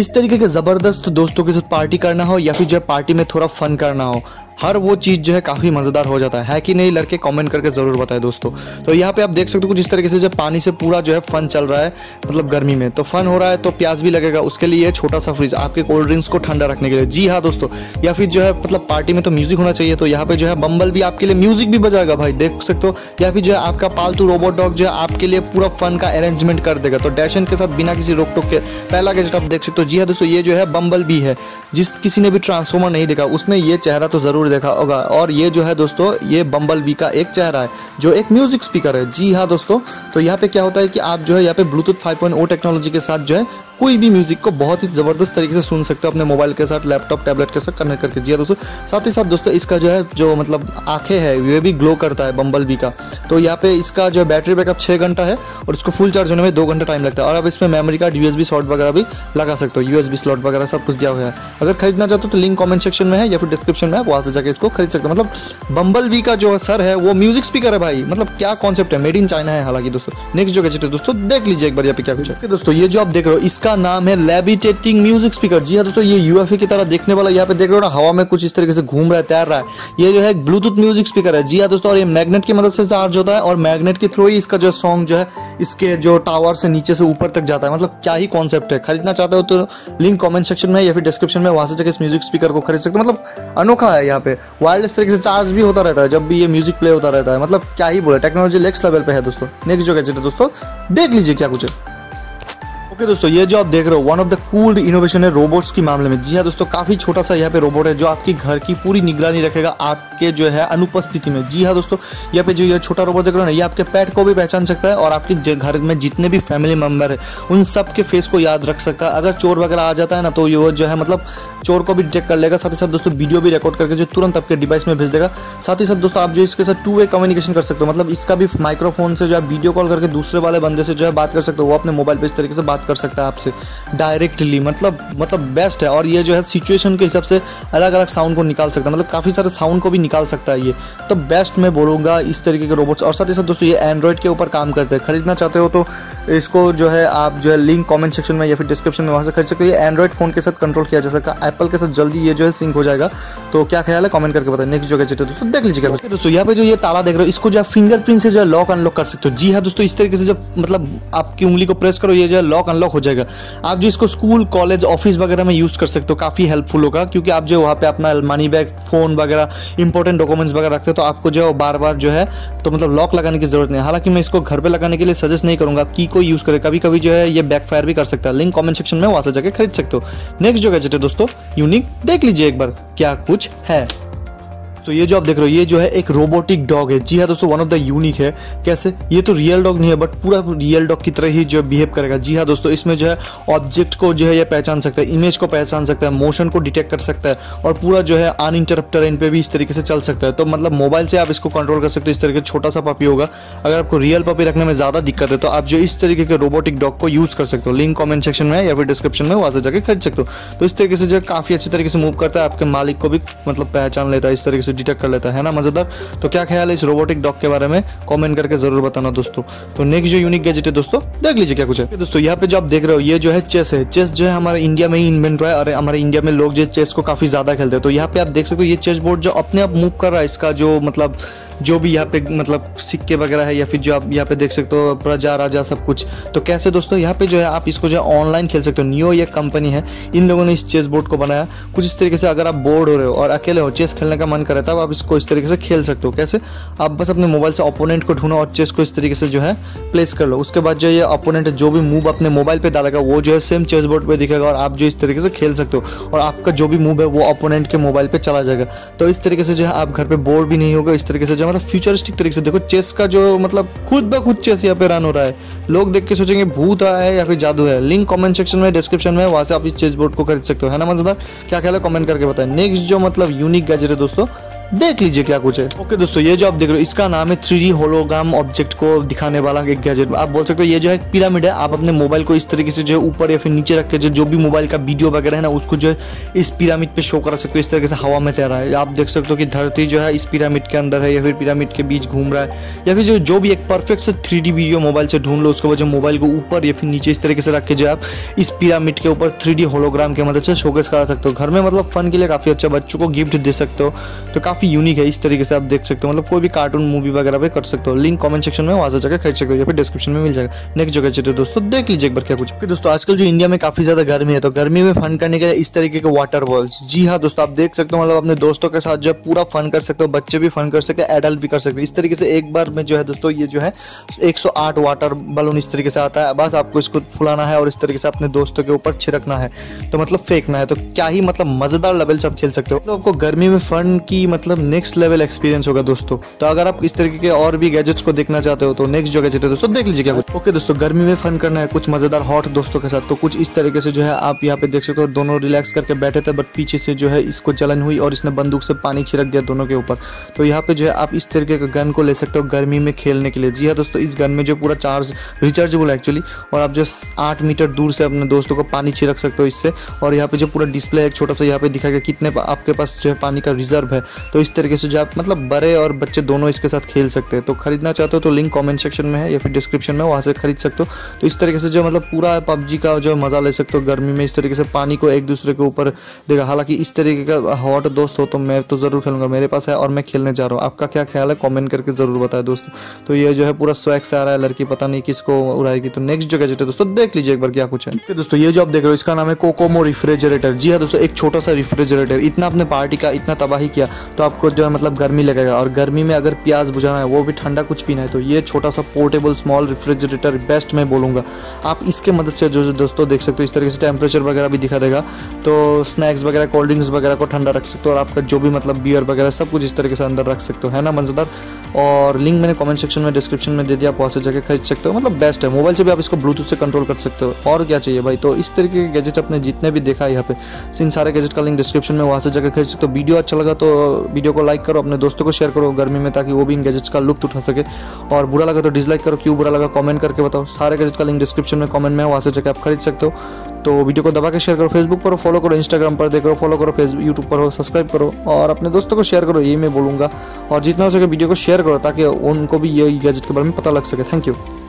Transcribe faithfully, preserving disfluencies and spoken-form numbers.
इस तरीके के ज़बरदस्त दोस्तों के साथ पार्टी करना हो या फिर जो है पार्टी में थोड़ा फन करना हो, हर वो चीज़ जो है काफ़ी मज़ेदार हो जाता है, है कि नहीं लड़के? कमेंट करके ज़रूर बताएं दोस्तों। तो यहाँ पे आप देख सकते हो कुछ इस तरीके से जब पानी से पूरा जो है फन चल रहा है, मतलब गर्मी में तो फन हो रहा है, तो प्याज भी लगेगा। उसके लिए छोटा सा फ्रिज आपके कोल्ड ड्रिंक्स को ठंडा रखने के लिए, जी हाँ दोस्तों। या फिर जो है मतलब पार्टी में तो म्यूज़िक होना चाहिए, तो यहाँ पर जो है बम्बलबी आपके लिए म्यूज़िक भी बजाएगा भाई, देख सकते हो। या फिर जो है आपका पालतू रोबोट डॉग जो है आपके लिए पूरा फन का अरेंजमेंट कर देगा। तो डैशन के साथ बिना किसी रोक टोक के पहला गैजेट आप देख सकते हो। जी हाँ दोस्तों, ये जो है बम्बलबी है, जिस किसी ने भी ट्रांसफॉर्मर नहीं देखा उसने ये चेहरा तो ज़रूर देखा होगा। और ये जो है दोस्तों ये बम्बलबी का एक चेहरा है जो एक म्यूजिक स्पीकर है, जी हाँ दोस्तों। तो यहाँ पे क्या होता है कि आप जो है यहाँ पे Bluetooth five point zero technology के साथ जो है कोई भी म्यूजिक को बहुत ही ज़बरदस्त तरीके से सुन सकते हो अपने मोबाइल के साथ, लैपटॉप टैबलेट के साथ कनेक्ट करके, जी दोस्तों। साथ ही साथ दोस्तों इसका जो है जो मतलब आंखें है ये भी ग्लो करता है बम्बलबी का। तो यहाँ पे इसका जो बैटरी बैकअप छः घंटा है और इसको फुल चार्ज होने में दो घंटा टाइम लगता है। और आप इसमें मेमोरी कार्ड, यूएसबी स्लॉट वगैरह भी लगा सकते हो, यूएसबी स्लॉट वगैरह सब कुछ दिया हुआ है। अगर खरीदना चाहते हो तो लिंक कॉमेंट सेक्शन में है या फिर डिस्क्रिप्शन में, आप वहाँ से जाकर इसको खरीद सकते हो। मतलब बम्बलबी का जो सर है वो म्यूजिक स्पीकर है भाई, मतलब क्या कॉन्सेप्ट है, मेड इन चाइना है। हालांकि दोस्तों नेक्स्ट जो गैजेट है दोस्तों देख लीजिए एक बार यहाँ पे क्या कुछ है। दोस्तों ये जो आप देख रहे हो इसका नाम है लेविटेटिंग म्यूजिक स्पीकर। जी हाँ दोस्तों, ये यूएफओ की तरह देखने वाला, यहाँ पे देख रहे हो ना, हवा में कुछ इस तरीके से घूम रहा है, तैर रहा है। ये जो है ब्लूटूथ म्यूजिक स्पीकर है, जी हाँ दोस्तों। और ये मैग्नेट की मदद से चार्ज होता है और मैग्नेट के थ्रू ही इसका जो सॉन्ग जो है इसके जो टावर से नीचे से ऊपर तक जाता है। मतलब क्या ही कॉन्सेप्ट है। खरीदना चाहते हो तो लिंक कॉमेंट सेक्शन में या फिर डिस्क्रिप्शन में, वहां से जाकर इस म्यूजिक स्पीकर को खरीद सकते हो। मतलब अनोखा है, यहाँ पे वायरलेस तरीके से चार्ज भी होता रहता है जब भी ये म्यूजिक प्ले होता रहता है। मतलब क्या ही बोले, टेक्नोलॉजी नेक्स्ट लेवल पे है दोस्तों। नेक्स्ट जो गैजेट है दोस्तों देख लीजिए क्या कुछ है। ओके दोस्तों, ये जो आप देख रहे हो one of the cool innovation है रोबोट्स के मामले में। जी हाँ दोस्तों, काफ़ी छोटा सा यहाँ पे रोबोट है जो आपकी घर की पूरी निगरानी रखेगा आपके जो है अनुपस्थिति में। जी हाँ दोस्तों, यहाँ पे जो ये छोटा रोबोट देख रहे हो ना, ये आपके पेट को भी पहचान सकता है और आपके घर में जितने भी फैमिली मेम्बर है उन सब के फेस को याद रख सकता है। अगर चोर वगैरह आ जाता है ना तो ये जो है मतलब चोर को भी डिटेक्ट कर लेगा। साथ ही साथ दोस्तों वीडियो भी रिकॉर्ड करके जो तुरंत आपके डिवाइस में भेज देगा। साथ ही साथ दोस्तों आप जो इसके साथ टू वे कम्युनिकेशन कर सकते हो, मतलब इसका भी माइक्रोफोन से जो है वीडियो कॉल करके दूसरे वाले बंदे से जो है बात कर सकते हो। वो अपने मोबाइल पर इस तरीके से बात कर सकता है आपसे डायरेक्टली, मतलब मतलब बेस्ट है। और ये जो है सिचुएशन के हिसाब से अलग अलग साउंड को निकाल सकता है, मतलब काफ़ी सारे साउंड को भी निकाल सकता है ये, तो बेस्ट मैं बोलूँगा इस तरीके के रोबोट्स। और साथ ही साथ दोस्तों ये एंड्रॉयड के ऊपर काम करते हैं। खरीदना चाहते हो तो इसको जो है आप जो है लिंक कमेंट सेक्शन में या फिर डिस्क्रिप्शन में, वहाँ से खरीद सकते हो। ये एंड्रॉइड फ़ोन के साथ कंट्रोल किया जा सकता है, एप्पल के साथ जल्दी ये जो है सिंक हो जाएगा। तो क्या ख्याल है कमेंट करके बताएं। नेक्स्ट जो गैजेट है दोस्तों देख लीजिएगा। ओके दोस्तों, यहाँ पे जो ये ताला देख रहे हो इसको जो है फिंगरप्रिंट से जो है लॉक अनलॉक कर सकते हो। जी हाँ दोस्तों, इस तरीके से जब मतलब आपकी उंगली को प्रेस करो ये जो है लॉक अनलॉक हो जाएगा। आप जो इसको स्कूल, कॉलेज, ऑफिस वगैरह में यूज़ कर सकते हो, काफ़ी हेल्पफुल होगा। क्योंकि आप जो वहाँ पे अपना मनी बैग, फ़ोन वगैरह, इंपॉर्टेंट डॉक्यूमेंट्स वगैरह रखते हो तो आपको जो बार बार जो है तो मतलब लॉक लगाने की जरूरत नहीं है। हालांकि मैं इसको घर पर लगाने के लिए सजेस्ट नहीं करूँगा, की को यूज़ करें, कभी कभी जो है ये बैकफायर भी कर सकता है। लिंक कॉमेंट सेक्शन में, वहाँ से जाकर खरीद सकते हो। नेक्स्ट जो गैजेट है दोस्तों यूनिक, देख लीजिए एक बार क्या कुछ है। तो ये जो आप देख रहे हो ये जो है एक रोबोटिक डॉग है। जी हाँ दोस्तों, वन ऑफ द यूनिक है। कैसे? ये तो रियल डॉग नहीं है बट पूरा रियल डॉग की तरह ही जो बिहेव करेगा। जी हाँ दोस्तों, इसमें जो है ऑब्जेक्ट को जो है ये पहचान सकता है, इमेज को पहचान सकता है, मोशन को डिटेक्ट कर सकता है और पूरा जो है अनइंटरप्टेड इन पे भी इस तरीके से चल सकता है। तो मतलब मोबाइल से आप इसको कंट्रोल कर सकते हो। इस तरीके का छोटा सा पपी होगा। अगर आपको रियल पपी रखने में ज़्यादा दिक्कत है तो आप जो इस तरीके के रोबोटिक डॉग को यूज़ कर सकते हो। लिंक कॉमेंट सेक्शन में या फिर डिस्क्रिप्शन में, वहाँ से जाकर खरीद सकते हो। तो इस तरीके से जो काफ़ी अच्छे तरीके से मूव करता है, आपके मालिक को भी मतलब पहचान लेता है, इस तरीके से डिटेक्ट कर लेता है ना, मजेदार। तो क्या ख्याल है इस रोबोटिक डॉग के बारे में? कमेंट करके जरूर बताना दोस्तों। तो नेक्स्ट जो यूनिक गैजेट है दोस्तों देख लीजिए क्या कुछ है। दोस्तों यहाँ पे जो आप देख रहे हो ये जो है चेस है। चेस जो है हमारे इंडिया में ही इन्वेंट हुआ है और हमारे इंडिया में लोग जो चेस को काफी ज्यादा खेलते हैं। तो यहाँ पे आप देख सकते हो ये चेस बोर्ड जो अपने आप मूव कर रहा है। इसका जो मतलब जो भी यहाँ पे मतलब सिक्के वगैरह है या फिर जो आप यहाँ पे देख सकते हो प्रजा, राजा, सब कुछ। तो कैसे दोस्तों, यहाँ पे जो है आप इसको जो है ऑनलाइन खेल सकते हो। नियो ये कंपनी है, इन लोगों ने इस चेस बोर्ड को बनाया कुछ इस तरीके से। अगर आप बोर्ड हो रहे हो और अकेले हो, चेस खेलने का मन करे, तब आप इसको इस तरीके से खेल सकते हो। कैसे? आप बस अपने मोबाइल से ओपोनेंट को ढूंढो और चेस को इस तरीके से जो है प्लेस कर लो। उसके बाद जो ये ओपोनेंट जो भी मूव अपने मोबाइल पर डालेगा वो जो है सेम चेस बोर्ड पर दिखेगा और आप जो इस तरीके से खेल सकते हो। और आपका जो भी मूव है वो ओपोनेंट के मोबाइल पर चला जाएगा। तो इस तरीके से जो है आप घर पर बोर भी नहीं होगा। इस तरीके से मतलब फ्यूचरिस्टिक तरीके से देखो चेस का जो मतलब खुद ब खुद चेस यहाँ पे रन हो रहा है। लोग देख के सोचेंगे भूत आया है या फिर जादू है। लिंक कमेंट सेक्शन में, डिस्क्रिप्शन में, वहां से आप इस चेस बोर्ड को खरीद सकते हो, है ना मजेदार। क्या ख्याल है कमेंट करके बताएं। नेक्स्ट जो मतलब यूनिक गैजेट है दोस्तों देख लीजिए क्या कुछ है। ओके दोस्तों, ये जो आप देख रहे हो इसका नाम है थ्री डी होलोग्राम ऑब्जेक्ट को दिखाने वाला एक गैजेट। आप बोल सकते हो ये जो है पिरामिड है। आप अपने मोबाइल को इस तरीके से जो है ऊपर या फिर नीचे रख के जो भी मोबाइल का वीडियो वगैरह है ना उसको जो है इस पिरामिड पे शो करा सकते हो। इस तरीके से हवा में तैर रहा है। आप देख सकते हो कि धरती जो है इस पिरामिड के अंदर है या फिर पिरामिड के बीच घूम रहा है, या फिर जो जो भी एक परफेक्ट से थ्री डी वीडियो मोबाइल से ढूंढ लो, उसके बाद जो मोबाइल को ऊपर या फिर नीचे इस तरीके से रख के जो आप इस पिरामिड के ऊपर थ्री डी होलोग्राम के मदद से शोकेस करा सकते हो। घर में मतलब फन के लिए काफी अच्छा, बच्चों को गिफ्ट दे सकते हो। तो काफी यूनिक है। इस तरीके से आप देख सकते हो, मतलब कोई भी कार्टून मूवी वगैरह पे कर सकते हो। लिंक कमेंट सेक्शन में वहां से जाकर खरीद सकते हो या फिर डिस्क्रिप्शन में मिल जाएगा। नेक्स्ट जगह चलते दोस्तों, देख लीजिए एक बार क्या कुछ। दोस्तों आजकल जो इंडिया में काफी ज्यादा गर्मी है, तो गर्मी में फन करने के लिए इस तरीके के वाटर बॉल्स, जी हाँ दोस्तों आप देख सकते हो, मतलब अपने दोस्तों के साथ जो पूरा फन कर सकते हो। बच्चे भी फन कर सकते हैं, एडल्ट भी कर सकते हैं। इस तरीके से एक बार में जो है दोस्तों ये जो है एक सौ आठ वाटर बलून इस तरीके से आता है। बस आपको इसको फुलाना है और इस तरीके से अपने दोस्तों के ऊपर छिड़कना है, तो मतलब फेंकना है। तो क्या ही मतलब मजेदार लेवल से आप खेल सकते हो। तो आपको गर्मी में फन की मतलब नेक्स्ट लेवल एक्सपीरियंस होगा दोस्तों। तो अगर आप इस तरीके के और भी गैजेट्स को देखना चाहते हो तो नेक्स्ट जो गैजेट है दोस्तों देख लीजिए क्या। ओके दोस्तों, गर्मी में फन करना है कुछ मजेदार हॉट दोस्तों के साथ, तो कुछ इस तरीके से जो है आप यहाँ पे देख सकते हो। दोनों रिलैक्स करके बैठे थे, बट पीछे से जो है इसको जलन हुई और इसने बंदूक से पानी छिड़क दिया दोनों के ऊपर। तो यहाँ पे जो है आप इस तरीके का गन को ले सकते हो गर्मी में खेलने के लिए। जी हाँ दोस्तों, इस गन में जो पूरा चार्ज रिचार्जेबल है एक्चुअली, और आप जो आठ मीटर दूर से अपने दोस्तों को पानी छिड़क सकते हो इससे। और यहाँ पे जो पूरा डिस्प्ले एक छोटा सा यहाँ पे दिखा गया कितने आपके पास जो है पानी का रिजर्व है। तो इस तरीके से जो आप मतलब बड़े और बच्चे दोनों इसके साथ खेल सकते हैं। तो खरीदना चाहते हो तो लिंक कॉमेंट सेक्शन में है या फिर डिस्क्रिप्शन में, वहाँ से खरीद सकते हो। तो इस तरीके से जो मतलब पूरा पबजी का जो मजा ले सकते हो गर्मी में, इस तरीके से पानी को एक दूसरे के ऊपर देखा। हालांकि इस तरीके का हॉट दोस्त हो तो मैं तो जरूर खेलूंगा, मेरे पास है और मैं खेलने जा रहा हूँ। आपका क्या ख्याल है कमेंट करके जरूर बताएं दोस्तों। तो ये जो है पूरा स्वैग से आ रहा है, लड़की पता नहीं किसको उड़ाएगी। तो नेक्स्ट जो गैजेट है दोस्तों देख लीजिए एक बार क्या कुछ है। दोस्तों ये जो आप देख रहे हो इसका नाम है कोकोमो रिफ्रिजरेटर। जी हाँ दोस्तों, एक छोटा सा रिफ्रिजरेटर। इतना अपने पार्टी का इतना तबाही किया तो आपको जो है मतलब गर्मी लगेगा, और गर्मी में अगर प्याज बुझाना है वो भी ठंडा कुछ पीना है तो ये छोटा सा पोर्टेबल स्मॉल रिफ्रिजरेटर बेस्ट मैं बोलूँगा। आप इसके मदद से जो दोस्तों देख सकते हो इस तरीके से टेम्परेचर वगैरह भी दिखा देगा, तो स्नैक्स वगैरह कोल्ड ड्रिंक्स वगैरह को ठंडा रख सकते हो। और आपका जो भी मतलब बियर वगैरह सब कुछ इस तरीके से अंदर रख सकते हो, है ना मजेदार। और लिंक मैंने कमेंट सेक्शन में डिस्क्रिप्शन में दे दिया, आप वहाँ से जाकर खरीद सकते हो। मतलब बेस्ट है, मोबाइल से भी आप इसको ब्लूटूथ से कंट्रोल कर सकते हो। और क्या चाहिए भाई। तो इस तरीके के गैजेट अपने जितने भी देखा यहाँ पे, इन सारे गैजेट का लिंक डिस्क्रिप्शन में, वहाँ से जाकर खरीद सकते हो। वीडियो अच्छा लगा तो वीडियो को लाइक करो, अपने दोस्तों को शेयर करो गर्मी में, ताकि वो भी इन गैजेट्स का लुत्फ उठा सके। और बुरा लगा तो डिसलाइक करो, क्यों बुरा लगा कमेंट करके बताओ। सारे गैजेट का लिंक डिस्क्रिप्शन में, कमेंट में, वहाँ से जाकर आप खरीद सकते हो। तो वीडियो को दबा के शेयर करो, फेसबुक पर फॉलो करो, इंस्टाग्राम पर देखो फॉलो करो, फेसबुक यूट्यूब पर हो सब्सक्राइब करो, और अपने दोस्तों को शेयर करो, यही मैं बोलूँगा। और जितना हो सके वीडियो को शेयर करो ताकि उनको भी ये गैजेट के बारे में पता लग सके। Thank you.